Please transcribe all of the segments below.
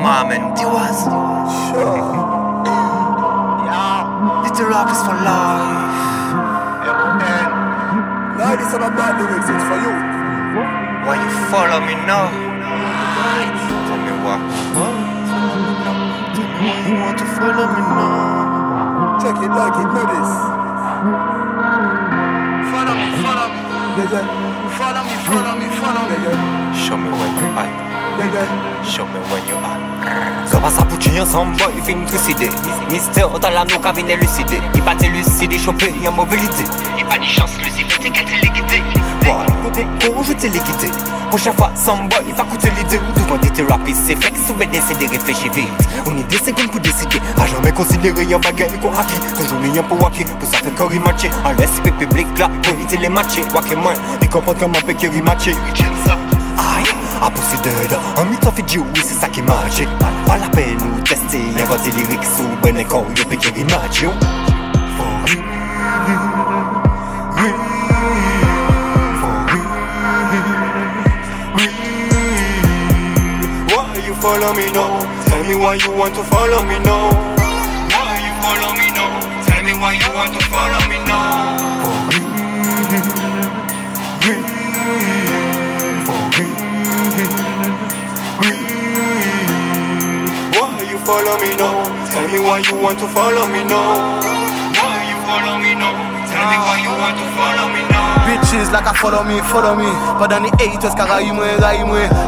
Mamen. Die was. Yeah. Little rap is for life. Yeah. Now this is about bad lyrics, it's for you. Why you follow me now? Tell me what. Tell me why you want to follow me now. Check it, like it, do this. Follow me, follow me. Follow me, follow me, follow me. Show me where you are. Show me when you are. Gaba sa poutine ensemble, il fait me trucider. Mystère dans la nuque vient élucider. Il pas élucider, chopé, il y a mobilité. Il pas de chance, Lucifer, t'es qu'à téléguider. Pour je téléguider. Prochaine fois, Samba, il va coûter l'idée. Devant des thérapies, c'est flex, souvenez, c'est des réfléchir vite. On est des secondes pour décider. A jamais considéré un bagage qu'on hacké. Toujours rien pour wacker, pour ça fait corps matché. Un respect public là, pour éviter les matchés. Wacker moins, il comprend comment fait qu'il matché. I possédé, un mythe en fait du oui, c'est ça qui est magique. Pas la peine ou tester, inventer les lyrics sous ben et quand il y a piqué les matchs. For real, real, for real, real. Why you follow me now? Tell me why you want to follow me now. Why you follow me now? Tell me why you want to follow me now. For real, real, for real. Why you follow me now? Tell me why you want to follow me now. Why you follow me now? Tell me why you want to follow me now. Bitches like I follow me Pendant les haters ka raille moi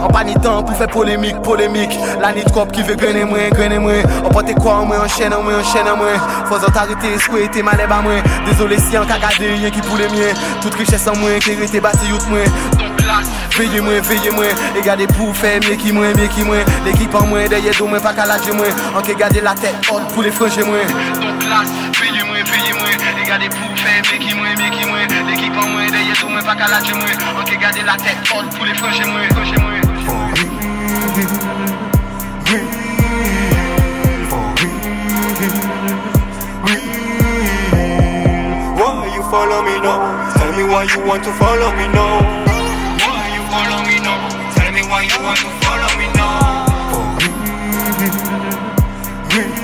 En pas ni temps pour faire polémique, polémique La ni trop qui veut grainer moi On porte quoi en moi, enchaîne en moi Faut en t'arrêter, souhaiter malais bas moi Désolé si en ka gade rien qui pour les miens Toute richesse en moi, qui reste bas c'est yout moi veillez moi, et gardez pour faire mieux qui moi, l'équipe en moi, derrière d'au moins pas qu'à lâcher moi, en que garder la tête haute pour les franchir moi. Donc là, veillez moi, et gardez pour faire mieux qui moi, l'équipe en moi, derrière d'au moins pas qu'à lâcher moi, en que garder la tête haute pour les franchir moi. Why you follow me now? Tell me why you want to follow me now. Follow me now, tell me why you want to follow me now. For real, real,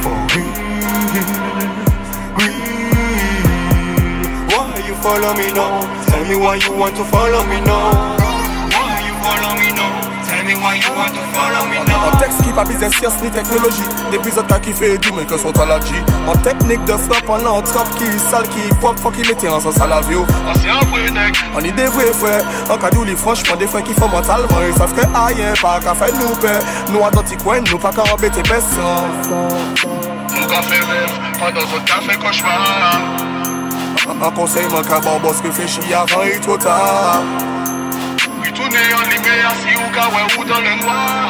for real, real. Why you follow me now? Tell me why you want to follow me now. Why you follow me now? Tell me why you want to follow me now. Un texte qui pas bise science ni technologie. Des prisonniers qui fait du mais que sont à la G. En technique de frappe, on a un trap qui sale qui pop, faut qu'il mette en sens à la vie. On s'est un vrai nec, on est des vrais frères. En cadeau, les franchement des frères qui font mentalement. Ils savent que aïe, pas qu'à faire nous paix. Nous atlantique, ouais, nous pas qu'à embêter personne. Nous qu'à faire rêve, pas dans un café cauchemar. Un conseil manque à bon boss que fait chier avant et trop tard. Oui, tourner en lumière si ou qu'à ouais ou dans le noir.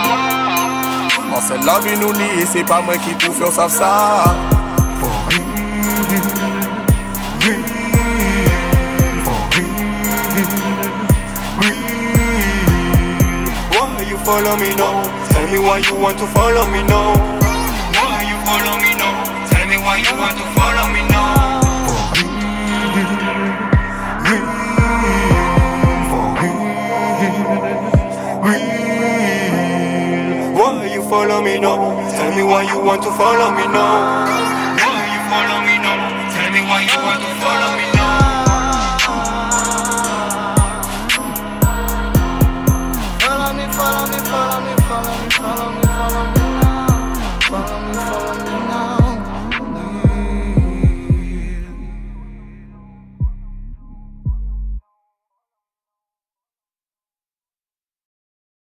On se lave et nous nie, c'est pas moi qui bouffe, on savent ça. For real, real, for real, real. Why you follow me now? Tell me why you want to follow me now. Why you follow me now? Tell me why you want to follow me now. For real, real. Follow me now, tell me why you want to follow me now. Why you follow me now, tell me why you want to follow me now. Follow me, follow me, follow me, follow me, follow me.